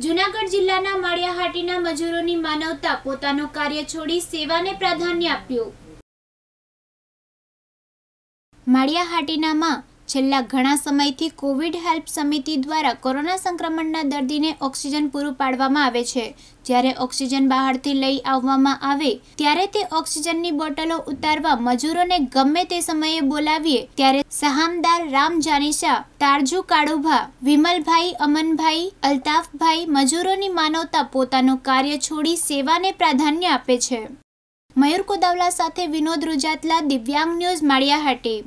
जुनागढ़ जिल्लाना माळियाहाटीना मजूरोनी मानवता पोतानो कार्य छोड़ी सेवाने प्राधान्य आप्युं। माळियाहाटीनामां छेल्ला घणा समयथी कोविड हेल्प समिति द्वारा कोरोना संक्रमणना दर्दीने ऑक्सिजन पूरू पाडवामां आवे छे। ज्यारे ऑक्सिजन बहारथी लई आववामां आवे त्यारे ते ऑक्सिजननी बोटलो उतारवा मजूरोने गमे ते समये बोलावीए त्यारे सहामदार राम जानीशा, तारजू काळुभा, विमल भाई, अमन भाई, अल्ताफ भाई मजूरोनी मानवता पोतानुं कार्य छोड़ी सेवाने प्राधान्य आपे छे। मयूर कोडवला साथे विनोद रुजातला, दिव्यांग न्यूज, माळियाहाटी।